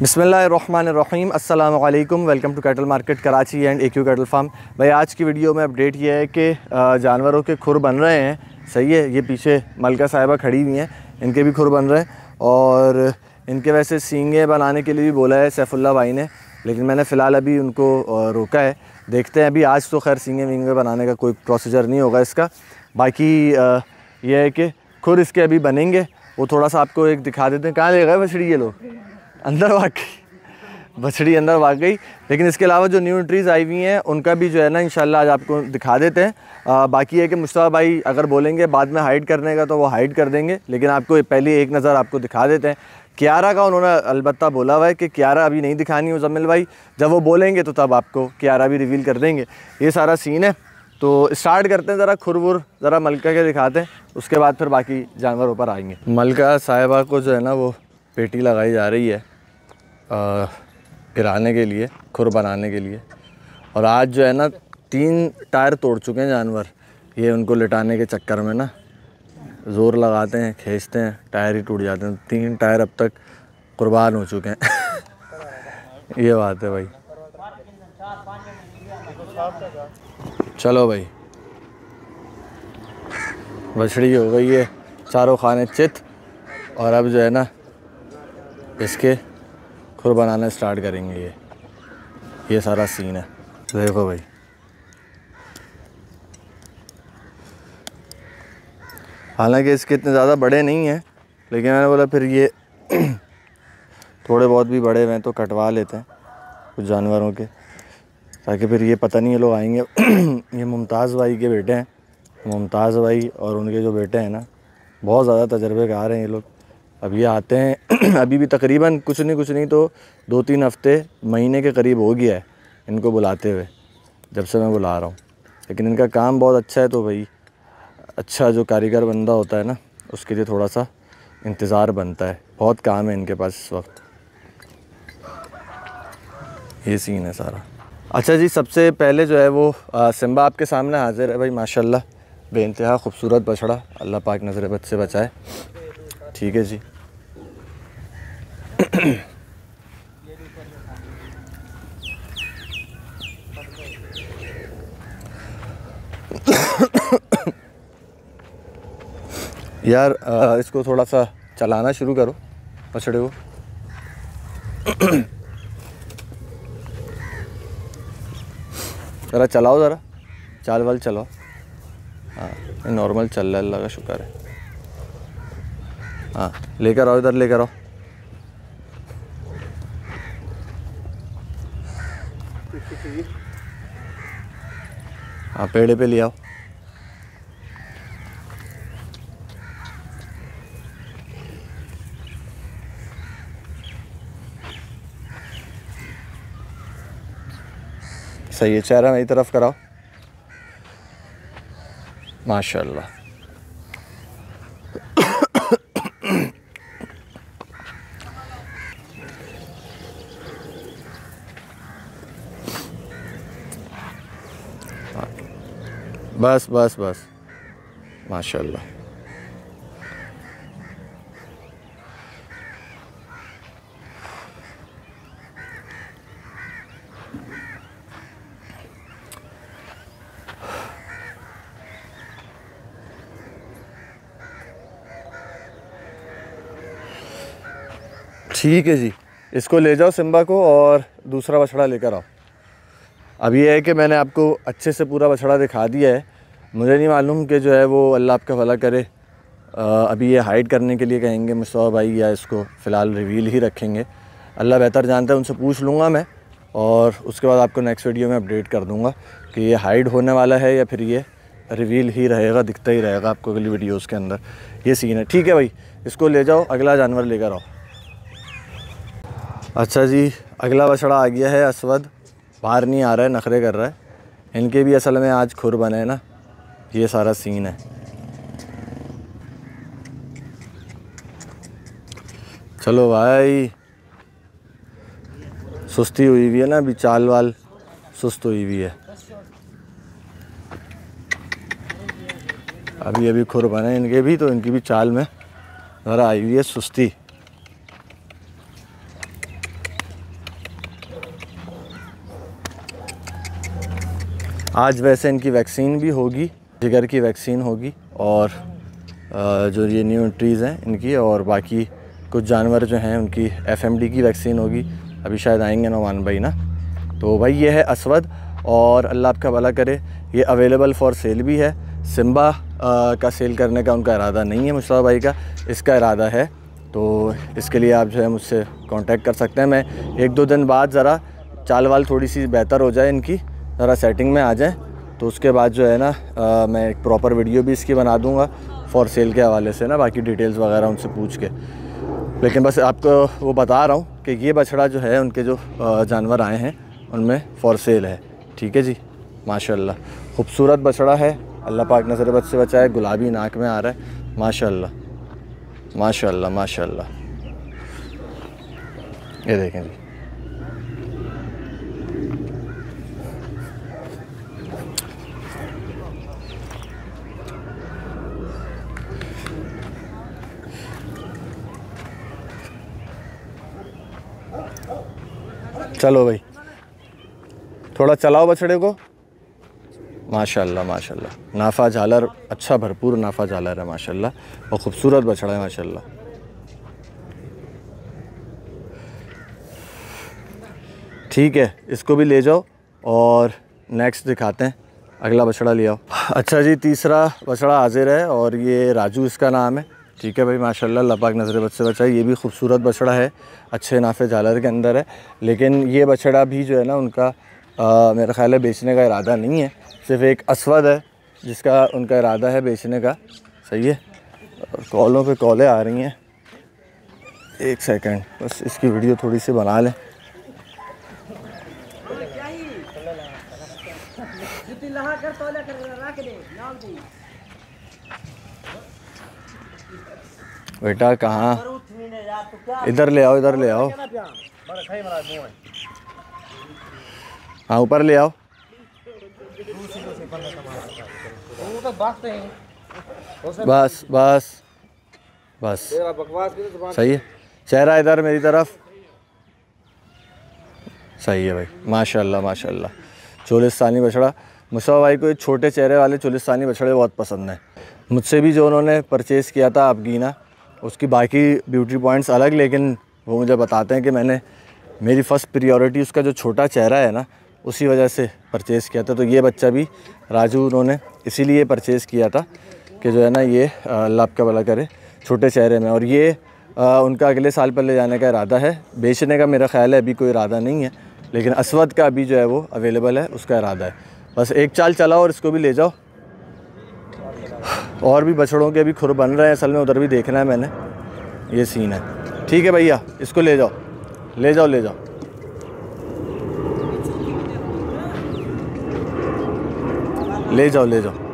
बिस्मिल्लाहिर्रहमानिर्रहीम, अस्सलामु अलैकुम। Welcome to cattle market Karachi and A Q cattle farm. भाई आज की वीडियो में अपडेट ये है कि जानवरों के खुर बन रहे हैं, सही है। ये पीछे मलका साहिबा खड़ी हुई हैं, इनके भी खुर बन रहे हैं और इनके वैसे सींगे बनाने के लिए भी बोला है सैफुल्ला भाई ने, लेकिन मैंने फ़िलहाल अभी उनको रोका है। देखते हैं, अभी आज तो खैर सींगे विंगे बनाने का कोई प्रोसीजर नहीं होगा इसका। बाकी ये है कि खुर इसके अभी बनेंगे, वो थोड़ा सा आपको एक दिखा देते हैं। कहाँ ले गए बछड़ी? ये लोग अंदर भाग गई, बछड़ी अंदर भाग गई। लेकिन इसके अलावा जो न्यू एंट्रीज़ आई हुई हैं उनका भी जो है ना इंशाल्लाह आज आपको दिखा देते हैं। बाकी है कि मुस्तफ़ा भाई अगर बोलेंगे बाद में हाइड करने का तो वो हाइड कर देंगे, लेकिन आपको पहले एक नज़र आपको दिखा देते हैं। कियारा का उन्होंने अलबत्ता बोला हुआ है कि कियारा अभी नहीं दिखानी हो जमील भाई, जब वो बोलेंगे तो तब आपको कियारा भी रिवील कर देंगे। ये सारा सीन है, तो स्टार्ट करते हैं। ज़रा खुरवुर ज़रा मलका के दिखाते हैं, उसके बाद फिर बाकी जानवर ऊपर आएंगे। मलका साहिबा को जो है ना वो पेटी लगाई जा रही है गिराने के लिए, खुर बनाने के लिए। और आज जो है ना 3 टायर तोड़ चुके हैं जानवर, ये उनको लिटाने के चक्कर में ना ज़ोर लगाते हैं, खींचते हैं, टायर ही टूट जाते हैं। 3 टायर अब तक कुर्बान हो चुके हैं। ये बात है भाई। चलो भाई, बछड़ी हो गई है चारों खाने चित, और अब जो है ना इसके खुर बनाना स्टार्ट करेंगे। ये सारा सीन है, देखो भाई। हालांकि इसके इतने ज़्यादा बड़े नहीं हैं, लेकिन मैंने बोला फिर ये थोड़े बहुत भी बड़े हुए तो कटवा लेते हैं कुछ जानवरों के, ताकि फिर ये पता नहीं ये लोग आएंगे। ये मुमताज़ भाई के बेटे हैं, मुमताज़ भाई और उनके जो बेटे हैं ना बहुत ज़्यादा तजर्बेकार हैं ये लोग। अब ये आते हैं, अभी भी तकरीबन कुछ नहीं तो 2-3 हफ्ते महीने के करीब हो गया है इनको बुलाते हुए, जब से मैं बुला रहा हूँ। लेकिन इनका काम बहुत अच्छा है, तो भाई अच्छा जो कारीगर बंदा होता है ना उसके लिए थोड़ा सा इंतज़ार बनता है, बहुत काम है इनके पास इस वक्त। ये सीन है सारा। अच्छा जी, सबसे पहले जो है वो सिम्बा आपके सामने हाजिर है भाई। माशाल्लाह बेइंतहा खूबसूरत बछड़ा, अल्लाह पाक नज़रबद से बचाए। ठीक है जी। यार इसको थोड़ा सा चलाना शुरू करो बछड़े को। ज़रा चलाओ, ज़रा चाल वाल चलाओ। हाँ, नॉर्मल चल रहा है, अल्लाह का शुक्र है। हाँ, लेकर आओ, इधर लेकर आओ। हाँ, पेड़े पे ले आओ। सही है, चेहरा मेरी तरफ कराओ। माशाल्लाह। बस बस बस, माशाल्लाह। ठीक है जी, इसको ले जाओ सिम्बा को और दूसरा बछड़ा लेकर आओ। अब ये है कि मैंने आपको अच्छे से पूरा बछड़ा दिखा दिया है। मुझे नहीं मालूम कि जो है वो अल्लाह आपका भला करे, अभी ये हाइड करने के लिए कहेंगे मुस्तफ़ा भाई, या इसको फ़िलहाल रिवील ही रखेंगे। अल्लाह बेहतर जानता है, उनसे पूछ लूँगा मैं और उसके बाद आपको नेक्स्ट वीडियो में अपडेट कर दूँगा कि ये हाइड होने वाला है या फिर ये रिवील ही रहेगा, दिखता ही रहेगा आपको अगली वीडियोज़ के अंदर। ये सीन है। ठीक है भाई, इसको ले जाओ, अगला जानवर लेकर आओ। अच्छा जी, अगला बछड़ा आ गया है। असवद बाहर नहीं आ रहा है, नखरे कर रहा है। इनके भी असल में आज खुर बने ना, ये सारा सीन है। चलो भाई, सुस्ती हुई हुई है ना अभी, चाल वाल सुस्त हुई हुई है। अभी अभी खुर बने इनके भी, तो इनकी भी चाल में ज़रा आई हुई है सुस्ती। आज वैसे इनकी वैक्सीन भी होगी, जिगर की वैक्सीन होगी और जो ये न्यू एंट्रीज़ हैं इनकी, और बाकी कुछ जानवर जो हैं उनकी एफएमडी की वैक्सीन होगी। अभी शायद आएंगे नौमान भाई ना। तो भाई ये है असवद और अल्लाह आपका भला करे। ये अवेलेबल फॉर सेल भी है। सिम्बा का सेल करने का उनका इरादा नहीं है, मुस्तफ़ा भाई का इसका इरादा है। तो इसके लिए आप जो है मुझसे कांटेक्ट कर सकते हैं। मैं एक दो दिन बाद ज़रा चाल वाल थोड़ी सी बेहतर हो जाए इनकी, ज़रा सेटिंग में आ जाए, तो उसके बाद जो है ना मैं एक प्रॉपर वीडियो भी इसकी बना दूंगा फॉर सेल के हवाले से ना, बाकी डिटेल्स वगैरह उनसे पूछ के। लेकिन बस आपको वो बता रहा हूँ कि ये बछड़ा जो है उनके जो जानवर आए हैं उनमें फॉर सेल है। ठीक है जी, माशाल्लाह खूबसूरत बछड़ा है, अल्लाह पाक नज़र बद से बचाए। गुलाबी नाक में आ रहा है, माशाल्लाह माशाल्लाह माशाल्लाह। ये देखें जी, चलो भाई थोड़ा चलाओ बछड़े को। माशाल्लाह माशाल्लाह, नाफा झालर अच्छा भरपूर नाफा झालर है माशाल्लाह, और ख़ूबसूरत बछड़ा है माशाल्लाह। ठीक है, इसको भी ले जाओ और नेक्स्ट दिखाते हैं, अगला बछड़ा ले आओ। अच्छा जी, तीसरा बछड़ा हाजिर है और ये राजू इसका नाम है। ठीक है भाई, माशाल्लाह अल्लाह पाक नज़र बद से बचाए। ये भी खूबसूरत बछड़ा है, अच्छे नाफे झालर के अंदर है। लेकिन ये बछड़ा भी जो है ना उनका मेरा ख़्याल है बेचने का इरादा नहीं है, सिर्फ़ एक असवद है जिसका उनका इरादा है बेचने का। सही है, कॉलों पे कॉलें आ रही हैं। एक सेकंड, बस इसकी वीडियो थोड़ी सी बना लें। बेटा कहाँ, इधर ले आओ, इधर ले आओ। हाँ ऊपर ले आओ। बस बस बस, सही है, चेहरा इधर मेरी तरफ। सही है भाई, माशाल्लाह माशाल्लाह, चोलिस्तानी बछड़ा। मुस्तफ़ा भाई को छोटे चेहरे वाले चोलिस्तानी बछड़े बहुत पसंद हैं। मुझसे भी जो उन्होंने परचेज़ किया था अबगीना, उसकी बाकी ब्यूटी पॉइंट्स अलग, लेकिन वो मुझे बताते हैं कि मैंने मेरी फ़र्स्ट प्रियोरिटी उसका जो छोटा चेहरा है ना उसी वजह से परचेज़ किया था। तो ये बच्चा भी राजू उन्होंने इसीलिए परचेज़ किया था कि जो है ना ये अल्लाह आपका भला करे छोटे चेहरे में। और ये उनका अगले साल पर ले जाने का इरादा है। बेचने का मेरा ख़्याल है अभी कोई इरादा नहीं है, लेकिन असवद का अभी जो है वो अवेलेबल है, उसका इरादा है। बस एक चाल चलाओ और इसको भी ले जाओ। और भी बछड़ों के अभी खुर बन रहे हैं असल में, उधर भी देखना है मैंने, ये सीन है। ठीक है भैया, इसको ले जाओ ले जाओ ले जाओ। ले जाओ ले जाओ।